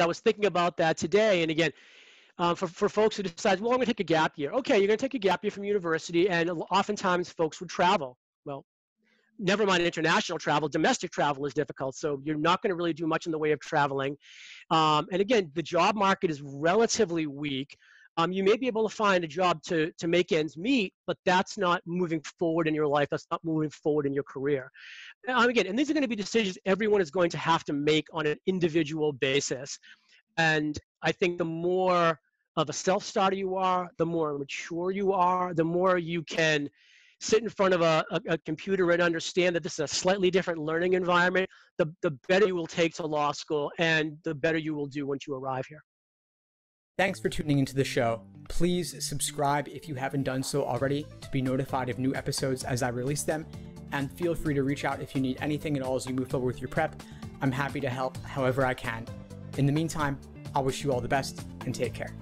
I was thinking about that today. And again, for folks who decide, well, I'm going to take a gap year. Okay, you're going to take a gap year from university, and oftentimes folks would travel. Well, never mind international travel, domestic travel is difficult. So you're not going to really do much in the way of traveling. And again, the job market is relatively weak. You may be able to find a job to make ends meet, but that's not moving forward in your life. That's not moving forward in your career. Again, and these are going to be decisions everyone is going to have to make on an individual basis. And I think the more of a self-starter you are, the more mature you are, the more you can sit in front of a computer and understand that this is a slightly different learning environment, the better you will take to law school and the better you will do once you arrive here. Thanks for tuning into the show. Please subscribe if you haven't done so already to be notified of new episodes as I release them, and feel free to reach out if you need anything at all as you move forward with your prep. I'm happy to help however I can. In the meantime, I wish you all the best and take care.